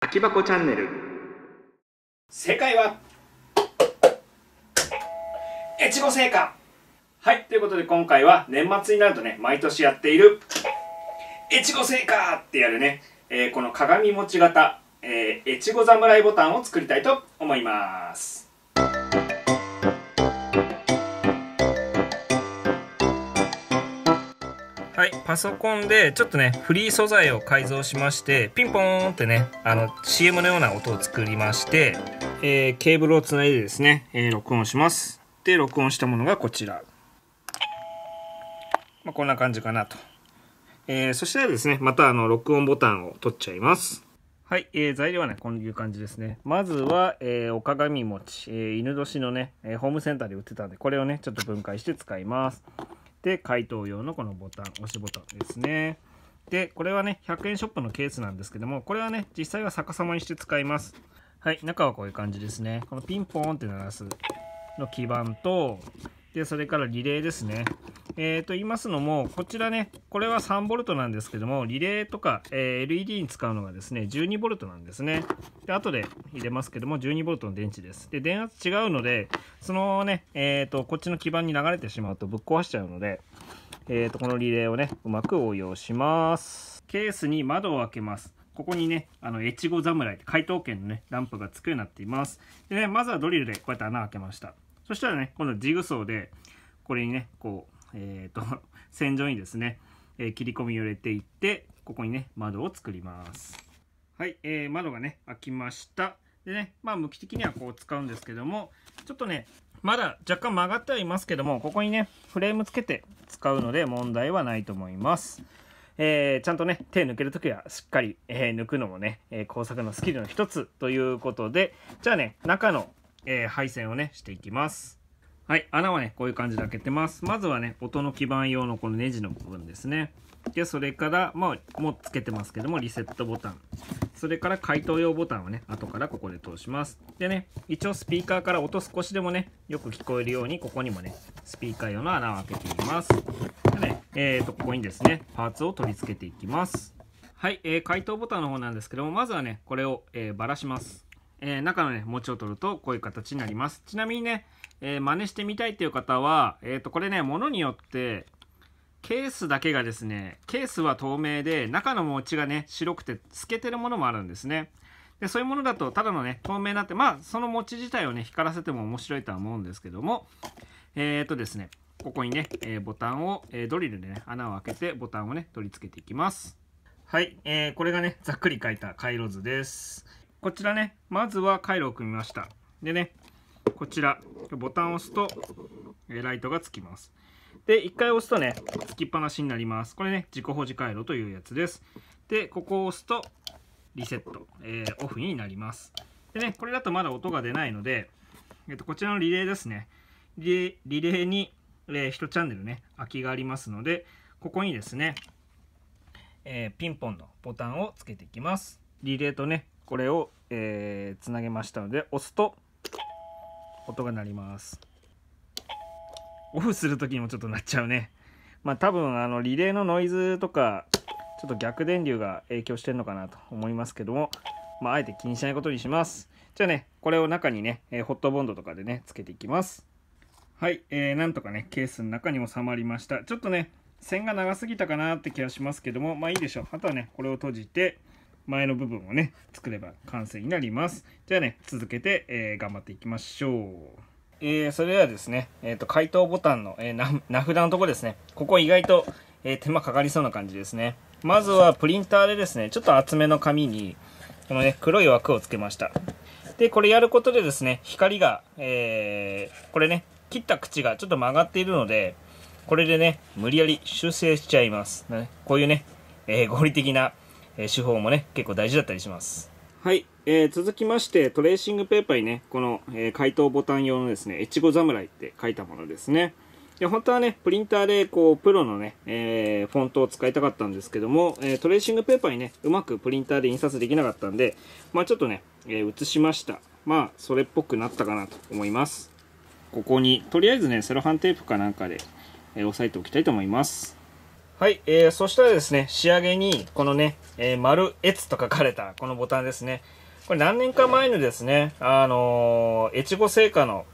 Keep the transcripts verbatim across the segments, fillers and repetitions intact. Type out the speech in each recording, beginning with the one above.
空き箱チャンネル。正解は越後製菓。はい、ということで今回は年末になるとね、毎年やっている越後製菓ってやるね、えー、この鏡餅型、えー、越後侍ボタンを作りたいと思います。はい、パソコンでちょっとねフリー素材を改造しまして、ピンポーンってね、あの シーエム のような音を作りまして、えー、ケーブルをつないでですね、えー、録音します。で録音したものがこちら、まあ、こんな感じかなと、えー、そしたらですね、またあの録音ボタンを取っちゃいます。はい、えー、材料はねこういう感じですね。まずは、えー、おかがみ餅、えー、犬年のねホームセンターで売ってたんで、これをねちょっと分解して使います。で、解凍用のこのボタン、押しボタンですね。で、これはね、ひゃくえんショップのケースなんですけども、これはね、実際は逆さまにして使います。はい、中はこういう感じですね。このピンポーンって鳴らすの基板と、で、それからリレーですね。えーと、言いますのも、こちらね、これは さんボルト なんですけども、リレーとか、えー、エルイーディー に使うのがですね、じゅうにボルト なんですね。で、後で入れますけども、じゅうにボルト の電池です。で、電圧違うので、そのね、えーと、こっちの基板に流れてしまうとぶっ壊しちゃうので、えーと、このリレーをね、うまく応用します。ケースに窓を開けます。ここにね、あの、越後侍って解答権のね、ランプがつくようになっています。でね、まずはドリルでこうやって穴を開けました。そしたらね、このジグソーで、これにね、こう、えーと線上にですね、えー、切り込みを入れていって、ここにね窓を作ります。はい、えー、窓がね開きました。でね、まあ向き的にはこう使うんですけども、ちょっとねまだ若干曲がってはいますけども、ここにねフレームつけて使うので問題はないと思います。えー、ちゃんとね手抜けるときはしっかり、えー、抜くのもね、えー、工作のスキルの一つということで、じゃあね中の、えー、配線をねしていきます。はい、穴はねこういう感じで開けてます。まずはね音の基板用のこのネジの部分ですね。でそれから、まあ、もうつけてますけども、リセットボタン、それから解凍用ボタンをね後からここで通します。でね、一応スピーカーから音少しでもねよく聞こえるように、ここにもねスピーカー用の穴を開けています。でね、えーとここにですねパーツを取り付けていきます。はい、えー、解凍ボタンの方なんですけども、まずはねこれを、えー、ばらします。えー、中のね餅を取るとこういう形になります。ちなみにね、えー、真似してみたいという方は、えー、とこれね物によってケースだけがですね、ケースは透明で中の餅がね白くて透けてるものもあるんですね。でそういうものだとただのね透明になって、まあその餅自体をね光らせても面白いとは思うんですけども、えっ、ー、とですねここにね、えー、ボタンを、えー、ドリルでね穴を開けてボタンをね取り付けていきます。はい、えー、これがねざっくり描いた回路図です。こちらね、まずは回路を組みました。でね、こちら、ボタンを押すと、ライトがつきます。で、一回押すとね、つきっぱなしになります。これね、自己保持回路というやつです。で、ここを押すと、リセット、えー、オフになります。でね、これだとまだ音が出ないので、えっと、こちらのリレーですね。リレー、リレーに、えー、いちチャンネルね、空きがありますので、ここにですね、えー、ピンポンのボタンをつけていきます。リレーとね、これを、えー、つなげましたので、押すと音が鳴ります。オフする時にもちょっと鳴っちゃうね。まあ多分あのリレーのノイズとかちょっと逆電流が影響してるのかなと思いますけども、まああえて気にしないことにします。じゃあねこれを中にね、えー、ホットボンドとかでねつけていきます。はい、えー、なんとかねケースの中に収まりました。ちょっとね線が長すぎたかなって気がしますけども、まあいいでしょう。あとはねこれを閉じて前の部分をね作れば完成になります。じゃあね続けて、えー、頑張っていきましょう。えー、それではですね、えー、と解凍ボタンの、えー、な名札のところですね。ここ意外と、えー、手間かかりそうな感じですね。まずはプリンターでですねちょっと厚めの紙にこのね黒い枠をつけました。でこれやることでですね光が、えー、これね切った口がちょっと曲がっているので、これでね無理やり修正しちゃいます、ね、こういうね、えー、合理的な手法もね結構大事だったりします。はい、えー、続きましてトレーシングペーパーにねこの、えー、解凍ボタン用のですね越後侍って書いたものですね。で本当はねプリンターでこうプロのね、えー、フォントを使いたかったんですけども、えー、トレーシングペーパーにねうまくプリンターで印刷できなかったんで、まあちょっとね、えー、写しました。まあそれっぽくなったかなと思います。ここにとりあえずねセロハンテープかなんかで、えー、押さえておきたいと思います。はい、えー、そしたらですね、仕上げにこのね、えー、丸越と書かれたこのボタンですね。これ何年か前のですね、あのー、越後製菓の、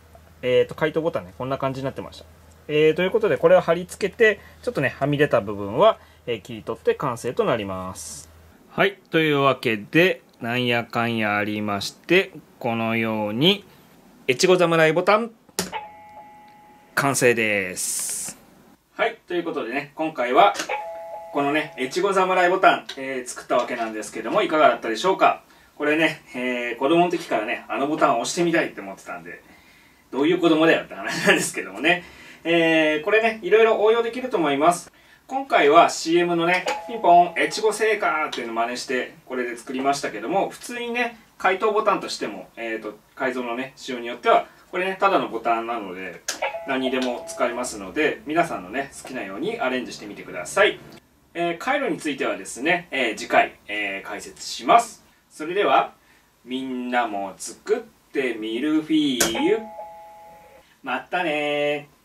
えー、と解凍ボタンね、こんな感じになってました。えー、ということで、これを貼り付けて、ちょっとね、はみ出た部分は、えー、切り取って完成となります。はい、というわけで、なんやかんやありまして、このように、越後侍ボタン、完成です。はい、ということでね、今回は、このね、越後侍ボタン、えー、作ったわけなんですけども、いかがだったでしょうか。これね、えー、子供の時からね、あのボタンを押してみたいって思ってたんで、どういう子供だよって話なんですけどもね。えー、これね、いろいろ応用できると思います。今回は シーエム のね、ピンポン、越後製菓っていうのを真似して、これで作りましたけども、普通にね、解凍ボタンとしても、えっと、改造のね、仕様によっては、これね、ただのボタンなので、何にでも使えますので、皆さんのね、好きなようにアレンジしてみてください。えー、回路についてはですね、えー、次回、えー、解説します。それでは、みんなも作ってみるフィーユ。またねー。